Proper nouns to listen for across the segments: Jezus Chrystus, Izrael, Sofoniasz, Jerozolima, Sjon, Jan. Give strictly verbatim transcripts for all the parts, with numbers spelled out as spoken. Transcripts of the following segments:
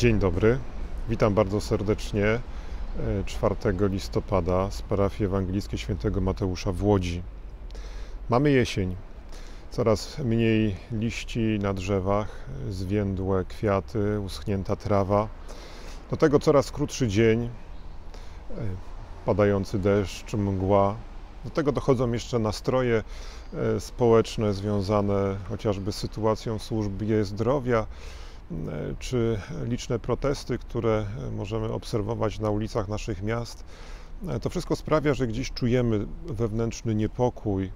Dzień dobry, witam bardzo serdecznie czwartego listopada z parafii ewangelickiej Świętego Mateusza w Łodzi. Mamy jesień, coraz mniej liści na drzewach, zwiędłe kwiaty, uschnięta trawa. Do tego coraz krótszy dzień, padający deszcz, mgła. Do tego dochodzą jeszcze nastroje społeczne związane chociażby z sytuacją w służbie zdrowia, czy liczne protesty, które możemy obserwować na ulicach naszych miast. To wszystko sprawia, że gdzieś czujemy wewnętrzny niepokój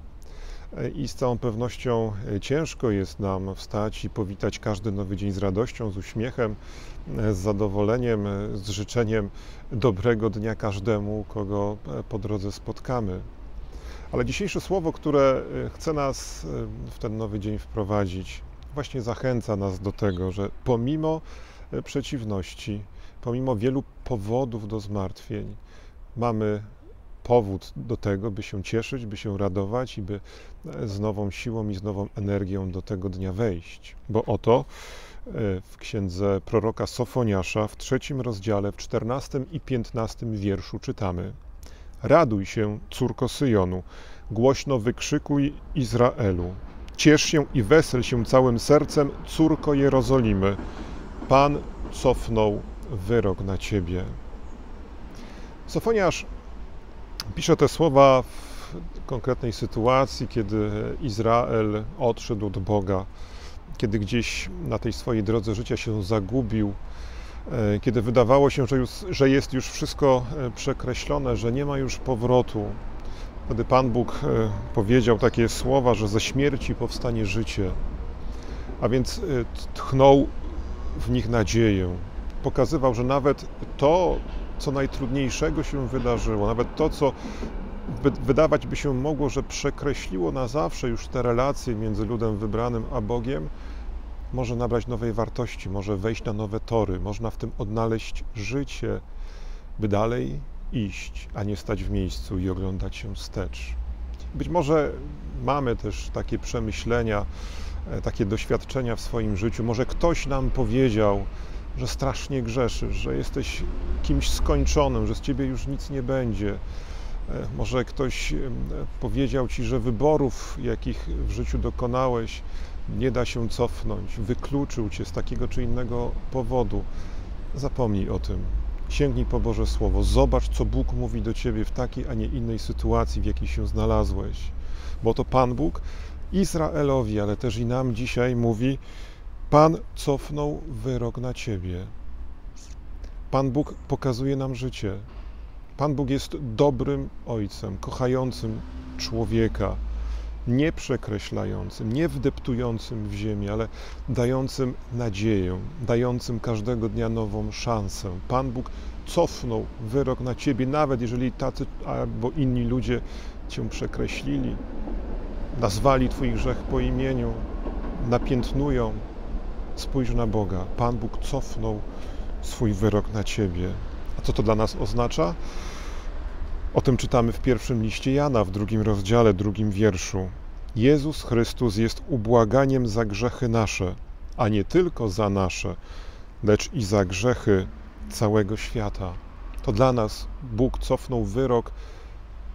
i z całą pewnością ciężko jest nam wstać i powitać każdy nowy dzień z radością, z uśmiechem, z zadowoleniem, z życzeniem dobrego dnia każdemu, kogo po drodze spotkamy. Ale dzisiejsze słowo, które chce nas w ten nowy dzień wprowadzić, właśnie zachęca nas do tego, że pomimo przeciwności, pomimo wielu powodów do zmartwień, mamy powód do tego, by się cieszyć, by się radować i by z nową siłą i z nową energią do tego dnia wejść. Bo oto w księdze proroka Sofoniasza w trzecim rozdziale, w czternastym i piętnastym wierszu czytamy: Raduj się, córko Syjonu, głośno wykrzykuj Izraelu. Ciesz się i wesel się całym sercem, córko Jerozolimy. Pan cofnął wyrok na ciebie. Sofoniasz pisze te słowa w konkretnej sytuacji, kiedy Izrael odszedł od Boga, kiedy gdzieś na tej swojej drodze życia się zagubił, kiedy wydawało się, że, już, że jest już wszystko przekreślone, że nie ma już powrotu. Wtedy Pan Bóg powiedział takie słowa, że ze śmierci powstanie życie, a więc tchnął w nich nadzieję. Pokazywał, że nawet to, co najtrudniejszego się wydarzyło, nawet to, co wydawać by się mogło, że przekreśliło na zawsze już te relacje między ludem wybranym a Bogiem, może nabrać nowej wartości, może wejść na nowe tory, można w tym odnaleźć życie, by dalej iść, a nie stać w miejscu i oglądać się wstecz. Być może mamy też takie przemyślenia, takie doświadczenia w swoim życiu. Może ktoś nam powiedział, że strasznie grzeszysz, że jesteś kimś skończonym, że z ciebie już nic nie będzie. Może ktoś powiedział ci, że wyborów, jakich w życiu dokonałeś, nie da się cofnąć, wykluczył cię z takiego czy innego powodu. Zapomnij o tym. Sięgnij po Boże Słowo, zobacz, co Bóg mówi do ciebie w takiej, a nie innej sytuacji, w jakiej się znalazłeś. Bo to Pan Bóg Izraelowi, ale też i nam dzisiaj mówi: Pan cofnął wyrok na ciebie. Pan Bóg pokazuje nam życie. Pan Bóg jest dobrym Ojcem, kochającym człowieka, nie przekreślającym, nie wdeptującym w ziemię, ale dającym nadzieję, dającym każdego dnia nową szansę. Pan Bóg cofnął wyrok na ciebie, nawet jeżeli tacy albo inni ludzie cię przekreślili, nazwali twój grzech po imieniu, napiętnują. Spójrz na Boga. Pan Bóg cofnął swój wyrok na ciebie. A co to dla nas oznacza? O tym czytamy w pierwszym liście Jana, w drugim rozdziale, drugim wierszu. Jezus Chrystus jest ubłaganiem za grzechy nasze, a nie tylko za nasze, lecz i za grzechy całego świata. To dla nas Bóg cofnął wyrok,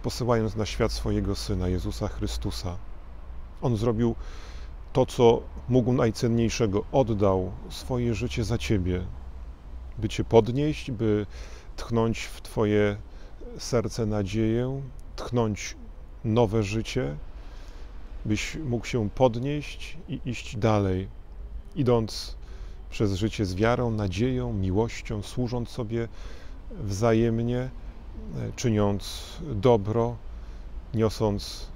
posyłając na świat swojego Syna, Jezusa Chrystusa. On zrobił to, co mógł najcenniejszego, oddał swoje życie za ciebie, by cię podnieść, by tchnąć w twoje serce nadzieję, tchnąć nowe życie, byś mógł się podnieść i iść dalej, idąc przez życie z wiarą, nadzieją, miłością, służąc sobie wzajemnie, czyniąc dobro, niosąc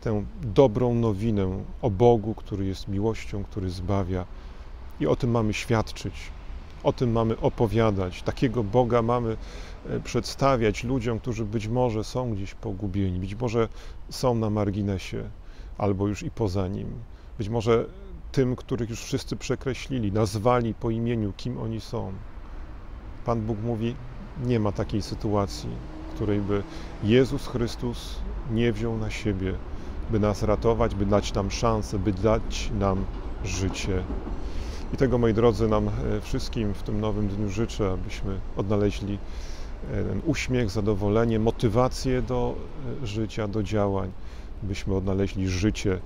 tę dobrą nowinę o Bogu, który jest miłością, który zbawia. I o tym mamy świadczyć. O tym mamy opowiadać. Takiego Boga mamy przedstawiać ludziom, którzy być może są gdzieś pogubieni, być może są na marginesie, albo już i poza nim. Być może tym, których już wszyscy przekreślili, nazwali po imieniu, kim oni są. Pan Bóg mówi: nie ma takiej sytuacji, której by Jezus Chrystus nie wziął na siebie, by nas ratować, by dać nam szansę, by dać nam życie. I tego, moi drodzy, nam wszystkim w tym nowym dniu życzę, abyśmy odnaleźli ten uśmiech, zadowolenie, motywację do życia, do działań, byśmy odnaleźli życie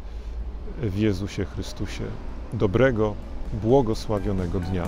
w Jezusie Chrystusie. Dobrego, błogosławionego dnia.